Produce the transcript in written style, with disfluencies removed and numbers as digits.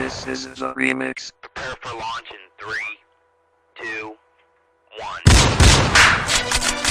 This is the remix. Prepare for launch in 3, 2, 1.